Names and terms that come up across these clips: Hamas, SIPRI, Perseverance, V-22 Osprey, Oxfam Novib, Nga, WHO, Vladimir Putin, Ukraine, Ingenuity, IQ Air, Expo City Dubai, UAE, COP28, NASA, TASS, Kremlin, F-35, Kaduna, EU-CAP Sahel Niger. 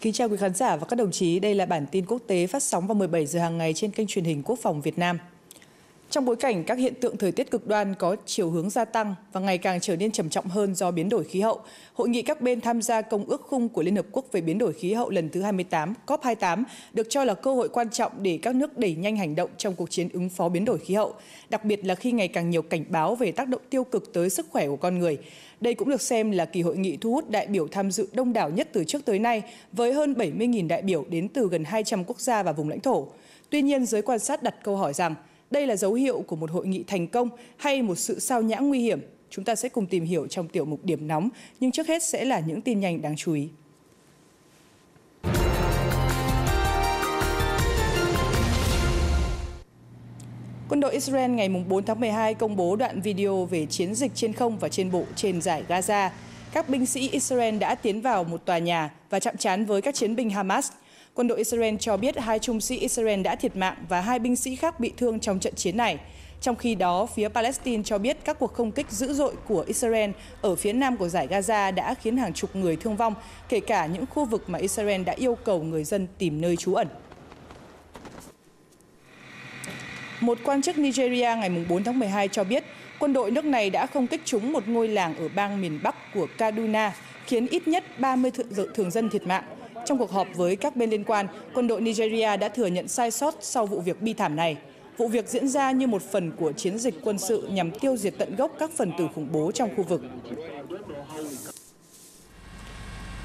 Kính chào quý khán giả và các đồng chí, đây là bản tin quốc tế phát sóng vào 17 giờ hàng ngày trên kênh truyền hình Quốc phòng Việt Nam. Trong bối cảnh các hiện tượng thời tiết cực đoan có chiều hướng gia tăng và ngày càng trở nên trầm trọng hơn do biến đổi khí hậu, Hội nghị các bên tham gia Công ước Khung của Liên Hợp Quốc về biến đổi khí hậu lần thứ 28, COP28, được cho là cơ hội quan trọng để các nước đẩy nhanh hành động trong cuộc chiến ứng phó biến đổi khí hậu, đặc biệt là khi ngày càng nhiều cảnh báo về tác động tiêu cực tới sức khỏe của con người. Đây cũng được xem là kỳ hội nghị thu hút đại biểu tham dự đông đảo nhất từ trước tới nay, với hơn 70.000 đại biểu đến từ gần 200 quốc gia và vùng lãnh thổ. Tuy nhiên, giới quan sát đặt câu hỏi rằng, đây là dấu hiệu của một hội nghị thành công hay một sự sao nhãng nguy hiểm? Chúng ta sẽ cùng tìm hiểu trong tiểu mục Điểm nóng, nhưng trước hết sẽ là những tin nhanh đáng chú ý. Quân đội Israel ngày 4 tháng 12 công bố đoạn video về chiến dịch trên không và trên bộ trên dải Gaza. Các binh sĩ Israel đã tiến vào một tòa nhà và chạm trán với các chiến binh Hamas. Quân đội Israel cho biết 2 trung sĩ Israel đã thiệt mạng và 2 binh sĩ khác bị thương trong trận chiến này. Trong khi đó, phía Palestine cho biết các cuộc không kích dữ dội của Israel ở phía nam của dải Gaza đã khiến hàng chục người thương vong, kể cả những khu vực mà Israel đã yêu cầu người dân tìm nơi trú ẩn. Một quan chức Nigeria ngày 4 tháng 12 cho biết quân đội nước này đã không kích trúng một ngôi làng ở bang miền Bắc của Kaduna, khiến ít nhất 30 thường dân thiệt mạng. Trong cuộc họp với các bên liên quan, quân đội Nigeria đã thừa nhận sai sót sau vụ việc bi thảm này. Vụ việc diễn ra như một phần của chiến dịch quân sự nhằm tiêu diệt tận gốc các phần tử khủng bố trong khu vực.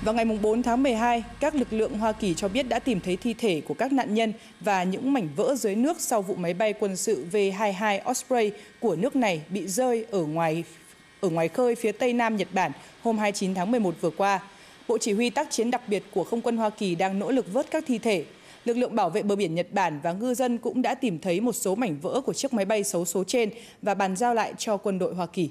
Vào ngày 4 tháng 12, các lực lượng Hoa Kỳ cho biết đã tìm thấy thi thể của các nạn nhân và những mảnh vỡ dưới nước sau vụ máy bay quân sự V-22 Osprey của nước này bị rơi ở ngoài khơi phía tây nam Nhật Bản hôm 29 tháng 11 vừa qua. Bộ Chỉ huy tác chiến đặc biệt của Không quân Hoa Kỳ đang nỗ lực vớt các thi thể. Lực lượng bảo vệ bờ biển Nhật Bản và ngư dân cũng đã tìm thấy một số mảnh vỡ của chiếc máy bay xấu số trên và bàn giao lại cho quân đội Hoa Kỳ.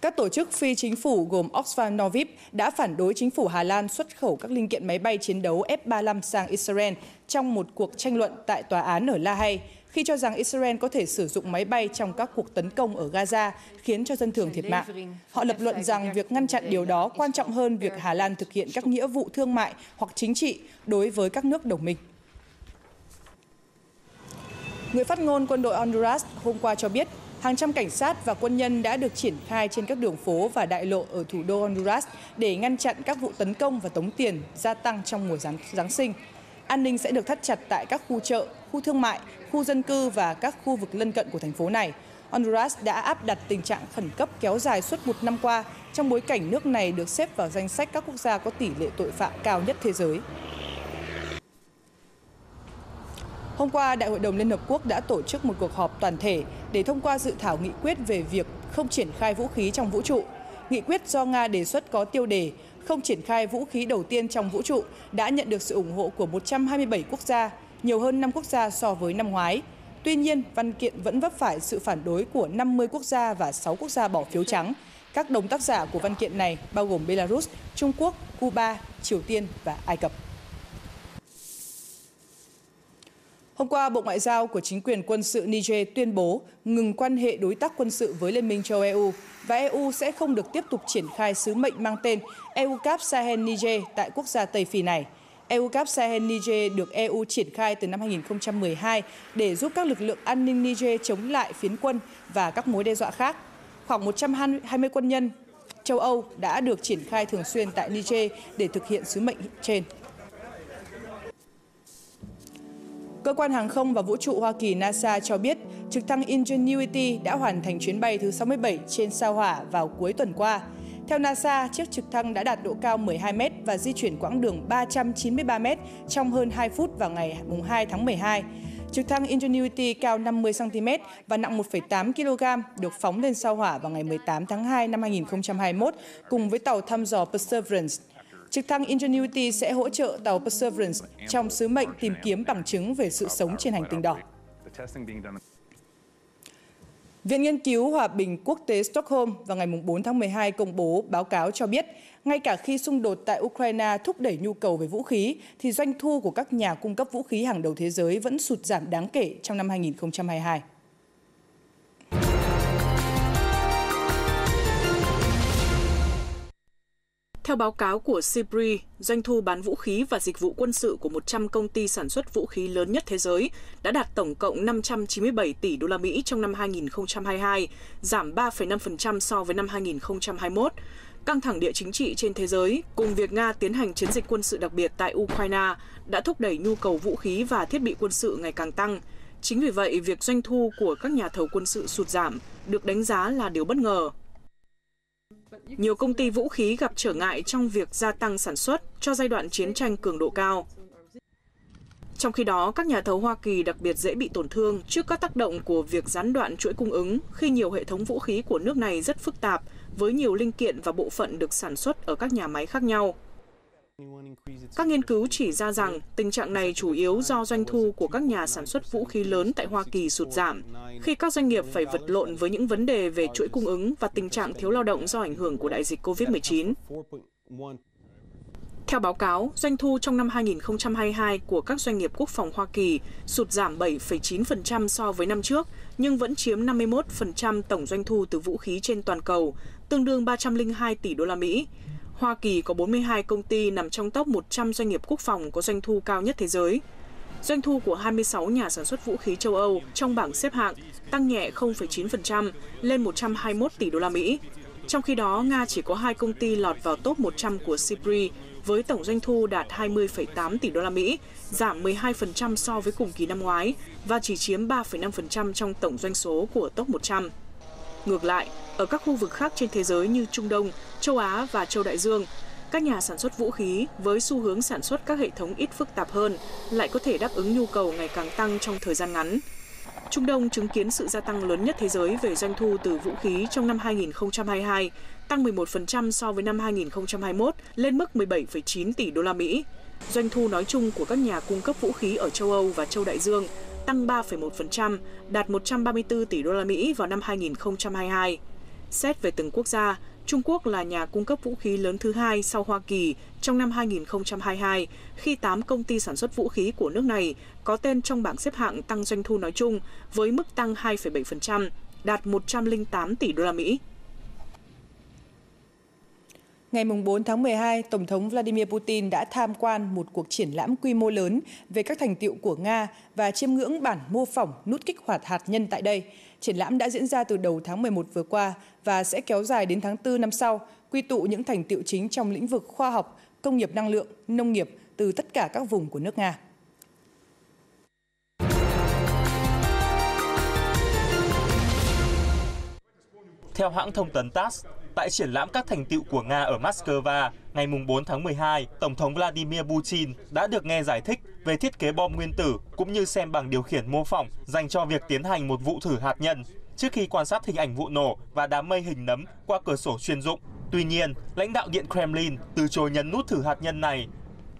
Các tổ chức phi chính phủ gồm Oxfam Novib đã phản đối chính phủ Hà Lan xuất khẩu các linh kiện máy bay chiến đấu F-35 sang Israel trong một cuộc tranh luận tại tòa án ở La Hay, khi cho rằng Israel có thể sử dụng máy bay trong các cuộc tấn công ở Gaza, khiến cho dân thường thiệt mạng. Họ lập luận rằng việc ngăn chặn điều đó quan trọng hơn việc Hà Lan thực hiện các nghĩa vụ thương mại hoặc chính trị đối với các nước đồng minh. Người phát ngôn quân đội Honduras hôm qua cho biết, hàng trăm cảnh sát và quân nhân đã được triển khai trên các đường phố và đại lộ ở thủ đô Honduras để ngăn chặn các vụ tấn công và tống tiền gia tăng trong mùa Giáng sinh. An ninh sẽ được thắt chặt tại các khu chợ, khu thương mại, khu dân cư và các khu vực lân cận của thành phố này. Honduras đã áp đặt tình trạng khẩn cấp kéo dài suốt một năm qua, trong bối cảnh nước này được xếp vào danh sách các quốc gia có tỷ lệ tội phạm cao nhất thế giới. Hôm qua, Đại hội đồng Liên Hợp Quốc đã tổ chức một cuộc họp toàn thể để thông qua dự thảo nghị quyết về việc không triển khai vũ khí trong vũ trụ. Nghị quyết do Nga đề xuất có tiêu đề "Không triển khai vũ khí đầu tiên trong vũ trụ" đã nhận được sự ủng hộ của 127 quốc gia, nhiều hơn 5 quốc gia so với năm ngoái. Tuy nhiên, văn kiện vẫn vấp phải sự phản đối của 50 quốc gia và 6 quốc gia bỏ phiếu trắng. Các đồng tác giả của văn kiện này bao gồm Belarus, Trung Quốc, Cuba, Triều Tiên và Ai Cập. Hôm qua, Bộ Ngoại giao của chính quyền quân sự Niger tuyên bố ngừng quan hệ đối tác quân sự với Liên minh châu EU và EU sẽ không được tiếp tục triển khai sứ mệnh mang tên EU-CAP Sahel Niger tại quốc gia Tây Phi này. EU-CAP Sahel Niger được EU triển khai từ năm 2012 để giúp các lực lượng an ninh Niger chống lại phiến quân và các mối đe dọa khác. Khoảng 120 quân nhân châu Âu đã được triển khai thường xuyên tại Niger để thực hiện sứ mệnh trên. Cơ quan Hàng không và Vũ trụ Hoa Kỳ NASA cho biết trực thăng Ingenuity đã hoàn thành chuyến bay thứ 67 trên sao Hỏa vào cuối tuần qua. Theo NASA, chiếc trực thăng đã đạt độ cao 12 m và di chuyển quãng đường 393 m trong hơn 2 phút vào ngày 2 tháng 12. Trực thăng Ingenuity cao 50 cm và nặng 1,8 kg được phóng lên sao Hỏa vào ngày 18 tháng 2 năm 2021 cùng với tàu thăm dò Perseverance. Trực thăng Ingenuity sẽ hỗ trợ tàu Perseverance trong sứ mệnh tìm kiếm bằng chứng về sự sống trên hành tinh đỏ. Viện Nghiên cứu Hòa bình Quốc tế Stockholm vào ngày 4 tháng 12 công bố báo cáo cho biết, ngay cả khi xung đột tại Ukraine thúc đẩy nhu cầu về vũ khí, thì doanh thu của các nhà cung cấp vũ khí hàng đầu thế giới vẫn sụt giảm đáng kể trong năm 2022. Theo báo cáo của SIPRI, doanh thu bán vũ khí và dịch vụ quân sự của 100 công ty sản xuất vũ khí lớn nhất thế giới đã đạt tổng cộng 597 tỷ đô la Mỹ trong năm 2022, giảm 3,5% so với năm 2021. Căng thẳng địa chính trị trên thế giới cùng việc Nga tiến hành chiến dịch quân sự đặc biệt tại Ukraine đã thúc đẩy nhu cầu vũ khí và thiết bị quân sự ngày càng tăng. Chính vì vậy, việc doanh thu của các nhà thầu quân sự sụt giảm được đánh giá là điều bất ngờ. Nhiều công ty vũ khí gặp trở ngại trong việc gia tăng sản xuất cho giai đoạn chiến tranh cường độ cao. Trong khi đó, các nhà thầu Hoa Kỳ đặc biệt dễ bị tổn thương trước các tác động của việc gián đoạn chuỗi cung ứng khi nhiều hệ thống vũ khí của nước này rất phức tạp, với nhiều linh kiện và bộ phận được sản xuất ở các nhà máy khác nhau. Các nghiên cứu chỉ ra rằng tình trạng này chủ yếu do doanh thu của các nhà sản xuất vũ khí lớn tại Hoa Kỳ sụt giảm, khi các doanh nghiệp phải vật lộn với những vấn đề về chuỗi cung ứng và tình trạng thiếu lao động do ảnh hưởng của đại dịch COVID-19. Theo báo cáo, doanh thu trong năm 2022 của các doanh nghiệp quốc phòng Hoa Kỳ sụt giảm 7,9% so với năm trước, nhưng vẫn chiếm 51% tổng doanh thu từ vũ khí trên toàn cầu, tương đương 302 tỷ đô la Mỹ. Hoa Kỳ có 42 công ty nằm trong top 100 doanh nghiệp quốc phòng có doanh thu cao nhất thế giới. Doanh thu của 26 nhà sản xuất vũ khí châu Âu trong bảng xếp hạng tăng nhẹ 0,9% lên 121 tỷ đô la Mỹ. Trong khi đó, Nga chỉ có 2 công ty lọt vào top 100 của SIPRI với tổng doanh thu đạt 20,8 tỷ đô la Mỹ, giảm 12% so với cùng kỳ năm ngoái và chỉ chiếm 3,5% trong tổng doanh số của top 100. Ngược lại, ở các khu vực khác trên thế giới như Trung Đông, châu Á và châu Đại Dương, các nhà sản xuất vũ khí với xu hướng sản xuất các hệ thống ít phức tạp hơn lại có thể đáp ứng nhu cầu ngày càng tăng trong thời gian ngắn. Trung Đông chứng kiến sự gia tăng lớn nhất thế giới về doanh thu từ vũ khí trong năm 2022, tăng 11% so với năm 2021 lên mức 17,9 tỷ đô la Mỹ. Doanh thu nói chung của các nhà cung cấp vũ khí ở châu Âu và châu Đại Dương tăng 3,1%, đạt 134 tỷ đô la Mỹ vào năm 2022. Xét về từng quốc gia, Trung Quốc là nhà cung cấp vũ khí lớn thứ hai sau Hoa Kỳ trong năm 2022, khi 8 công ty sản xuất vũ khí của nước này có tên trong bảng xếp hạng tăng doanh thu nói chung với mức tăng 2,7%, đạt 108 tỷ đô la Mỹ. Ngày 4 tháng 12, Tổng thống Vladimir Putin đã tham quan một cuộc triển lãm quy mô lớn về các thành tựu của Nga và chiêm ngưỡng bản mô phỏng nút kích hoạt hạt nhân tại đây. Triển lãm đã diễn ra từ đầu tháng 11 vừa qua và sẽ kéo dài đến tháng 4 năm sau, quy tụ những thành tựu chính trong lĩnh vực khoa học, công nghiệp năng lượng, nông nghiệp từ tất cả các vùng của nước Nga. Theo hãng thông tấn TASS, tại triển lãm các thành tựu của Nga ở Moscow ngày 4 tháng 12, Tổng thống Vladimir Putin đã được nghe giải thích về thiết kế bom nguyên tử cũng như xem bằng điều khiển mô phỏng dành cho việc tiến hành một vụ thử hạt nhân trước khi quan sát hình ảnh vụ nổ và đám mây hình nấm qua cửa sổ chuyên dụng. Tuy nhiên, lãnh đạo Điện Kremlin từ chối nhấn nút thử hạt nhân này.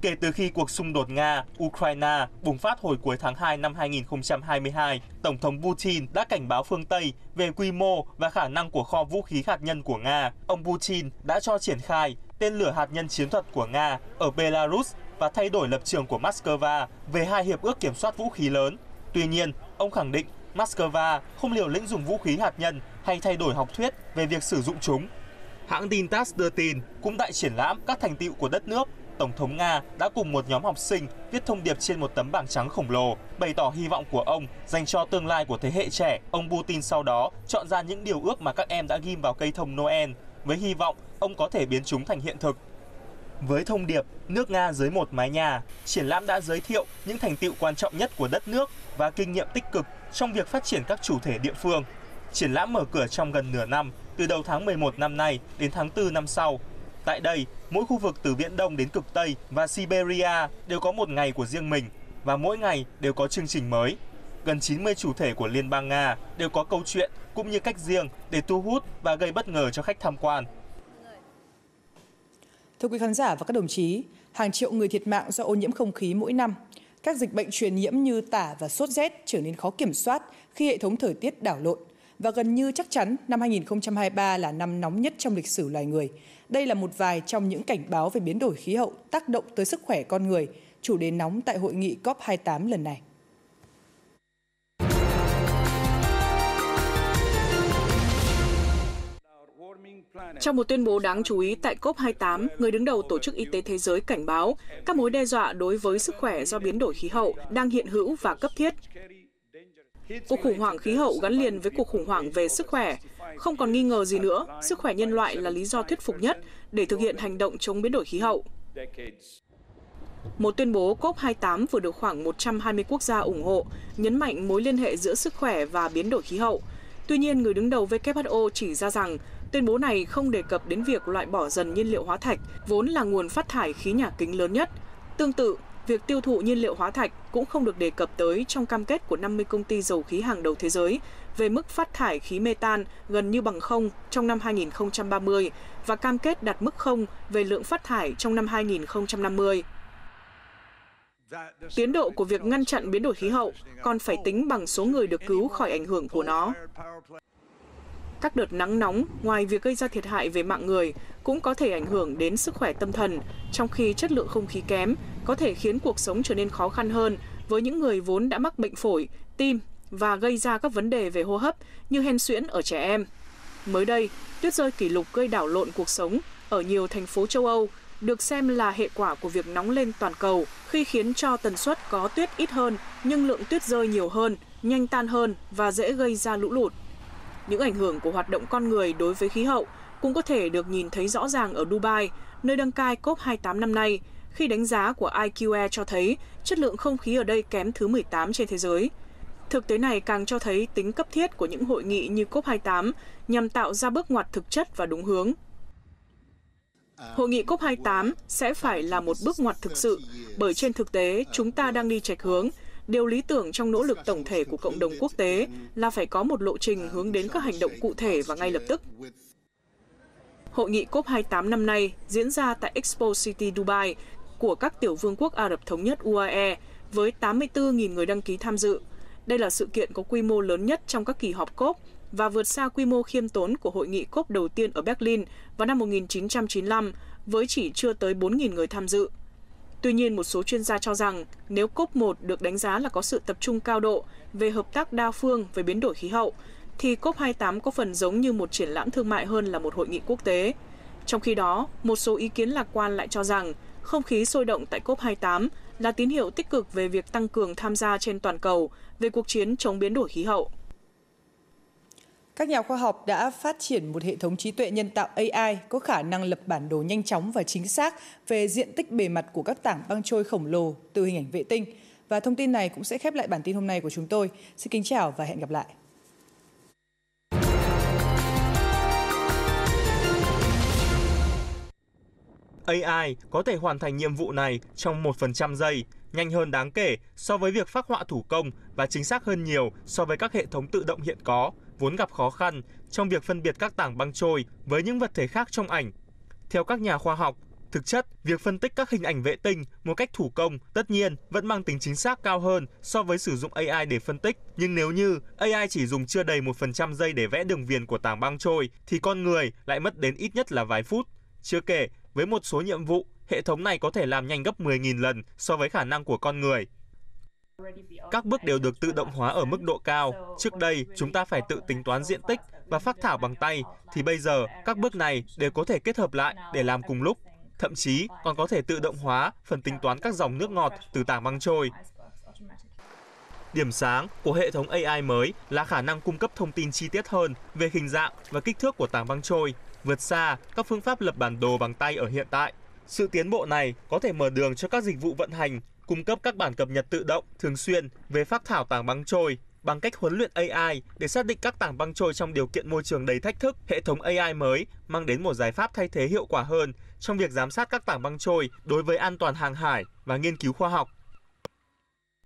Kể từ khi cuộc xung đột Nga-Ukraine bùng phát hồi cuối tháng 2 năm 2022, Tổng thống Putin đã cảnh báo phương Tây về quy mô và khả năng của kho vũ khí hạt nhân của Nga. Ông Putin đã cho triển khai tên lửa hạt nhân chiến thuật của Nga ở Belarus và thay đổi lập trường của Moscow về hai hiệp ước kiểm soát vũ khí lớn. Tuy nhiên, ông khẳng định Moscow không liều lĩnh dùng vũ khí hạt nhân hay thay đổi học thuyết về việc sử dụng chúng. Hãng tin TASS đưa tin, cũng tại triển lãm các thành tựu của đất nước, Tổng thống Nga đã cùng một nhóm học sinh viết thông điệp trên một tấm bảng trắng khổng lồ, bày tỏ hy vọng của ông dành cho tương lai của thế hệ trẻ. Ông Putin sau đó chọn ra những điều ước mà các em đã ghim vào cây thông Noel, với hy vọng ông có thể biến chúng thành hiện thực. Với thông điệp Nước Nga dưới một mái nhà, triển lãm đã giới thiệu những thành tựu quan trọng nhất của đất nước và kinh nghiệm tích cực trong việc phát triển các chủ thể địa phương. Triển lãm mở cửa trong gần nửa năm, từ đầu tháng 11 năm nay đến tháng 4 năm sau. Tại đây, mỗi khu vực từ Viễn Đông đến Cực Tây và Siberia đều có một ngày của riêng mình và mỗi ngày đều có chương trình mới. Gần 90 chủ thể của Liên bang Nga đều có câu chuyện cũng như cách riêng để thu hút và gây bất ngờ cho khách tham quan. Thưa quý khán giả và các đồng chí, hàng triệu người thiệt mạng do ô nhiễm không khí mỗi năm. Các dịch bệnh truyền nhiễm như tả và sốt rét trở nên khó kiểm soát khi hệ thống thời tiết đảo lộn. Và gần như chắc chắn năm 2023 là năm nóng nhất trong lịch sử loài người. Đây là một vài trong những cảnh báo về biến đổi khí hậu tác động tới sức khỏe con người, chủ đề nóng tại hội nghị COP28 lần này. Trong một tuyên bố đáng chú ý tại COP28, người đứng đầu Tổ chức Y tế Thế giới cảnh báo các mối đe dọa đối với sức khỏe do biến đổi khí hậu đang hiện hữu và cấp thiết. Cuộc khủng hoảng khí hậu gắn liền với cuộc khủng hoảng về sức khỏe. Không còn nghi ngờ gì nữa, sức khỏe nhân loại là lý do thuyết phục nhất để thực hiện hành động chống biến đổi khí hậu. Một tuyên bố COP28 vừa được khoảng 120 quốc gia ủng hộ, nhấn mạnh mối liên hệ giữa sức khỏe và biến đổi khí hậu. Tuy nhiên, người đứng đầu WHO chỉ ra rằng tuyên bố này không đề cập đến việc loại bỏ dần nhiên liệu hóa thạch, vốn là nguồn phát thải khí nhà kính lớn nhất. Tương tự, việc tiêu thụ nhiên liệu hóa thạch cũng không được đề cập tới trong cam kết của 50 công ty dầu khí hàng đầu thế giới về mức phát thải khí methane gần như bằng không trong năm 2030 và cam kết đạt mức không về lượng phát thải trong năm 2050. Tiến độ của việc ngăn chặn biến đổi khí hậu còn phải tính bằng số người được cứu khỏi ảnh hưởng của nó. Các đợt nắng nóng, ngoài việc gây ra thiệt hại về mạng người, cũng có thể ảnh hưởng đến sức khỏe tâm thần, trong khi chất lượng không khí kém có thể khiến cuộc sống trở nên khó khăn hơn với những người vốn đã mắc bệnh phổi, tim và gây ra các vấn đề về hô hấp như hen suyễn ở trẻ em. Mới đây, tuyết rơi kỷ lục gây đảo lộn cuộc sống ở nhiều thành phố châu Âu, được xem là hệ quả của việc nóng lên toàn cầu khi khiến cho tần suất có tuyết ít hơn nhưng lượng tuyết rơi nhiều hơn, nhanh tan hơn và dễ gây ra lũ lụt. Những ảnh hưởng của hoạt động con người đối với khí hậu cũng có thể được nhìn thấy rõ ràng ở Dubai, nơi đăng cai COP28 năm nay, khi đánh giá của IQ Air cho thấy chất lượng không khí ở đây kém thứ 18 trên thế giới. Thực tế này càng cho thấy tính cấp thiết của những hội nghị như COP28 nhằm tạo ra bước ngoặt thực chất và đúng hướng. Hội nghị COP28 sẽ phải là một bước ngoặt thực sự, bởi trên thực tế chúng ta đang đi chệch hướng. Điều lý tưởng trong nỗ lực tổng thể của cộng đồng quốc tế là phải có một lộ trình hướng đến các hành động cụ thể và ngay lập tức. Hội nghị COP28 năm nay diễn ra tại Expo City Dubai của các tiểu vương quốc Ả Rập Thống nhất UAE với 84.000 người đăng ký tham dự. Đây là sự kiện có quy mô lớn nhất trong các kỳ họp COP và vượt xa quy mô khiêm tốn của hội nghị COP đầu tiên ở Berlin vào năm 1995 với chỉ chưa tới 4.000 người tham dự. Tuy nhiên, một số chuyên gia cho rằng nếu COP1 được đánh giá là có sự tập trung cao độ về hợp tác đa phương về biến đổi khí hậu, thì COP28 có phần giống như một triển lãm thương mại hơn là một hội nghị quốc tế. Trong khi đó, một số ý kiến lạc quan lại cho rằng không khí sôi động tại COP28 là tín hiệu tích cực về việc tăng cường tham gia trên toàn cầu về cuộc chiến chống biến đổi khí hậu. Các nhà khoa học đã phát triển một hệ thống trí tuệ nhân tạo AI có khả năng lập bản đồ nhanh chóng và chính xác về diện tích bề mặt của các tảng băng trôi khổng lồ từ hình ảnh vệ tinh. Và thông tin này cũng sẽ khép lại bản tin hôm nay của chúng tôi. Xin kính chào và hẹn gặp lại. AI có thể hoàn thành nhiệm vụ này trong 1% giây, nhanh hơn đáng kể so với việc phác họa thủ công và chính xác hơn nhiều so với các hệ thống tự động hiện có, vốn gặp khó khăn trong việc phân biệt các tảng băng trôi với những vật thể khác trong ảnh. Theo các nhà khoa học, thực chất, việc phân tích các hình ảnh vệ tinh một cách thủ công tất nhiên vẫn mang tính chính xác cao hơn so với sử dụng AI để phân tích. Nhưng nếu như AI chỉ dùng chưa đầy 1% giây để vẽ đường viền của tảng băng trôi, thì con người lại mất đến ít nhất là vài phút. Chưa kể, với một số nhiệm vụ, hệ thống này có thể làm nhanh gấp 10.000 lần so với khả năng của con người. Các bước đều được tự động hóa ở mức độ cao. Trước đây, chúng ta phải tự tính toán diện tích và phác thảo bằng tay, thì bây giờ các bước này đều có thể kết hợp lại để làm cùng lúc. Thậm chí còn có thể tự động hóa phần tính toán các dòng nước ngọt từ tảng băng trôi. Điểm sáng của hệ thống AI mới là khả năng cung cấp thông tin chi tiết hơn về hình dạng và kích thước của tảng băng trôi, vượt xa các phương pháp lập bản đồ bằng tay ở hiện tại. Sự tiến bộ này có thể mở đường cho các dịch vụ vận hành, cung cấp các bản cập nhật tự động thường xuyên về phác thảo tảng băng trôi. Bằng cách huấn luyện AI để xác định các tảng băng trôi trong điều kiện môi trường đầy thách thức, hệ thống AI mới mang đến một giải pháp thay thế hiệu quả hơn trong việc giám sát các tảng băng trôi đối với an toàn hàng hải và nghiên cứu khoa học.